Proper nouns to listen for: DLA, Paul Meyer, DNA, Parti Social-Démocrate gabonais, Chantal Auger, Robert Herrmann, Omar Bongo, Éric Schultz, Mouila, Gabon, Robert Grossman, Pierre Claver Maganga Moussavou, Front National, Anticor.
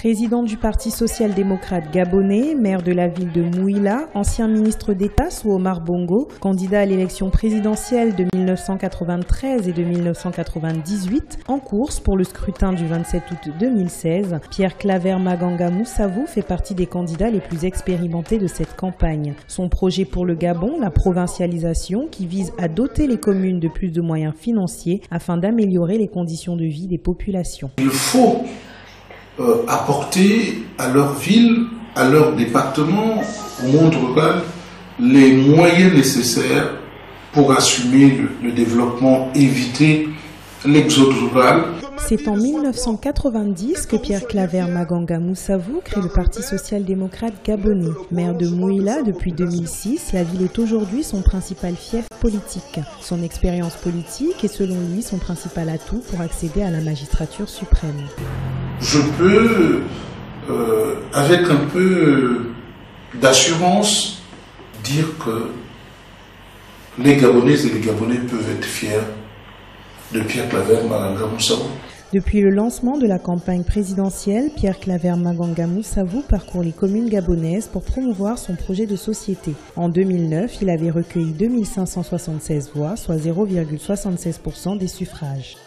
Président du Parti social-démocrate gabonais, maire de la ville de Mouila, ancien ministre d'État sous Omar Bongo, candidat à l'élection présidentielle de 1993 et de 1998, en course pour le scrutin du 27 août 2016, Pierre Claver Maganga Moussavou fait partie des candidats les plus expérimentés de cette campagne. Son projet pour le Gabon, la provincialisation, qui vise à doter les communes de plus de moyens financiers afin d'améliorer les conditions de vie des populations. Il faut apporter à leur ville, à leur département, au monde rural, les moyens nécessaires pour assumer le développement, éviter l'exode rural. C'est en 1990 que Pierre Claver Maganga Moussavou crée le Parti social-démocrate gabonais. Maire de Mouila depuis 2006, la ville est aujourd'hui son principal fief politique. Son expérience politique est selon lui son principal atout pour accéder à la magistrature suprême. Je peux, avec un peu d'assurance, dire que les Gabonaises et les Gabonais peuvent être fiers de Pierre Claver Maganga Moussavou. Depuis le lancement de la campagne présidentielle, Pierre Claver Maganga Moussavou parcourt les communes gabonaises pour promouvoir son projet de société. En 2009, il avait recueilli 2576 voix, soit 0,76% des suffrages.